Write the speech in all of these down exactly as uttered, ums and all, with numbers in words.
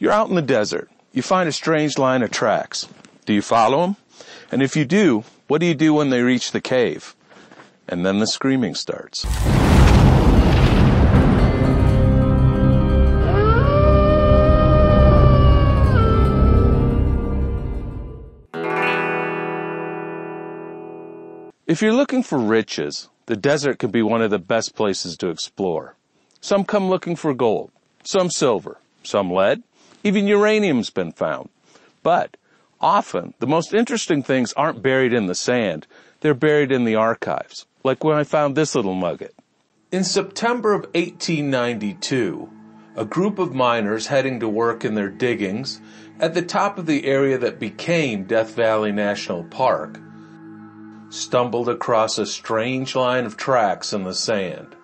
You're out in the desert. You find a strange line of tracks. Do you follow them? And if you do, what do you do when they reach the cave? And then the screaming starts. If you're looking for riches, the desert can be one of the best places to explore. Some come looking for gold, some silver, some lead. Even uranium's been found. But often, the most interesting things aren't buried in the sand. They're buried in the archives, like when I found this little nugget. In September of eighteen ninety-two, a group of miners heading to work in their diggings at the top of the area that became Death Valley National Park stumbled across a strange line of tracks in the sand.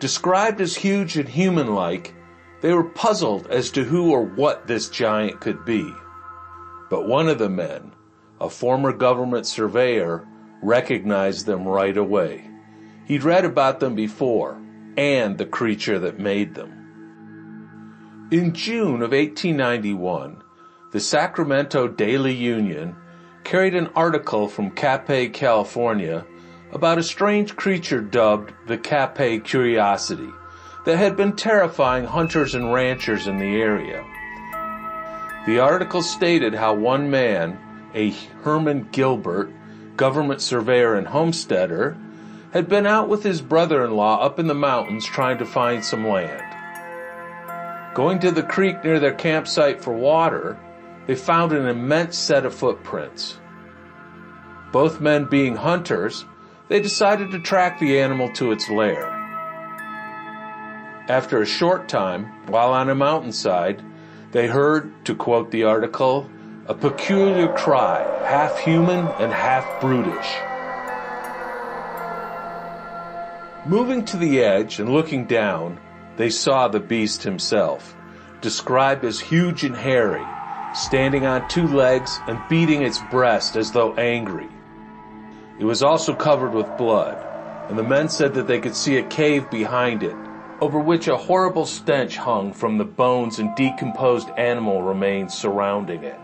Described as huge and human-like, they were puzzled as to who or what this giant could be. But one of the men, a former government surveyor, recognized them right away. He'd read about them before, and the creature that made them. In June of eighteen ninety-one, the Sacramento Daily Union carried an article from Capay, California, about a strange creature dubbed the Capay Curiosity that had been terrifying hunters and ranchers in the area. The article stated how one man, a Herman Gilbert, government surveyor and homesteader, had been out with his brother-in-law up in the mountains trying to find some land. Going to the creek near their campsite for water, they found an immense set of footprints. Both men being hunters, they decided to track the animal to its lair. After a short time, while on a mountainside, they heard, to quote the article, a peculiar cry, half human and half brutish. Moving to the edge and looking down, they saw the beast himself, described as huge and hairy, standing on two legs and beating its breast as though angry. It was also covered with blood, and the men said that they could see a cave behind it, over which a horrible stench hung from the bones and decomposed animal remains surrounding it.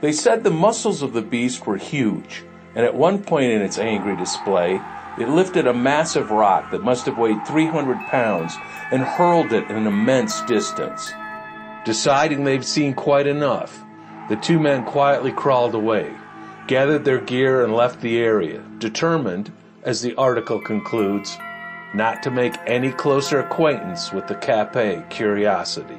They said the muscles of the beast were huge, and at one point in its angry display, it lifted a massive rock that must have weighed three hundred pounds and hurled it an immense distance. Deciding they'd seen quite enough, the two men quietly crawled away, gathered their gear and left the area, determined, as the article concludes, not to make any closer acquaintance with the Capay Curiosity.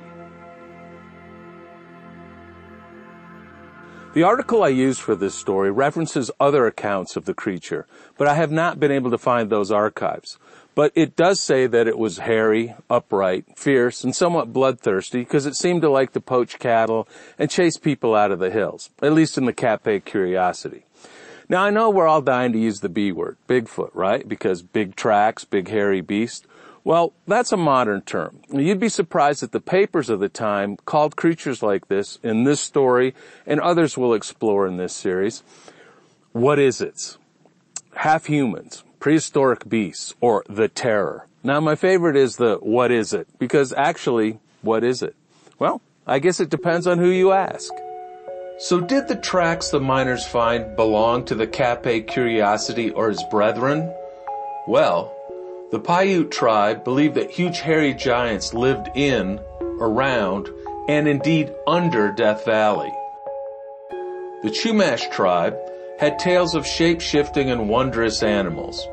The article I used for this story references other accounts of the creature, but I have not been able to find those archives. But it does say that it was hairy, upright, fierce, and somewhat bloodthirsty because it seemed to like to poach cattle and chase people out of the hills, at least in the Capay Curiosity. Now, I know we're all dying to use the B word, Bigfoot, right? Because big tracks, big hairy beast. Well, that's a modern term. You'd be surprised that the papers of the time called creatures like this in this story and others we'll explore in this series. What is it? Half humans, prehistoric beasts, or the terror. Now, my favorite is the what is it? Because actually, what is it? Well, I guess it depends on who you ask. So did the tracks the miners find belong to the Capay Curiosity or his brethren? Well, the Paiute tribe believed that huge hairy giants lived in, around, and indeed under Death Valley. The Chumash tribe had tales of shape-shifting and wondrous animals.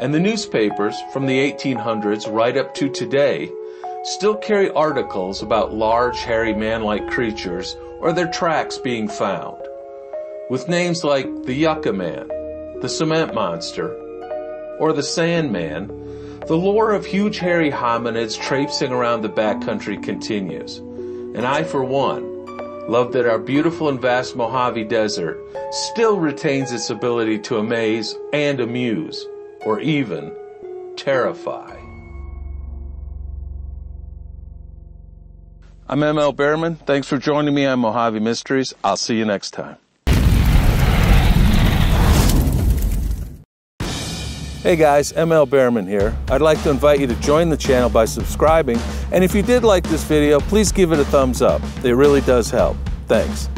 And the newspapers from the eighteen hundreds right up to today still carry articles about large, hairy, man-like creatures or their tracks being found, with names like the Yucca Man, the Cement Monster, or the Sandman. The lore of huge hairy hominids traipsing around the backcountry continues, and I, for one, love that our beautiful and vast Mojave Desert still retains its ability to amaze and amuse, or even terrify. I'm M L Behrman. Thanks for joining me on Mojave Mysteries. I'll see you next time. Hey guys, M L Behrman here. I'd like to invite you to join the channel by subscribing, and if you did like this video, please give it a thumbs up. It really does help. Thanks.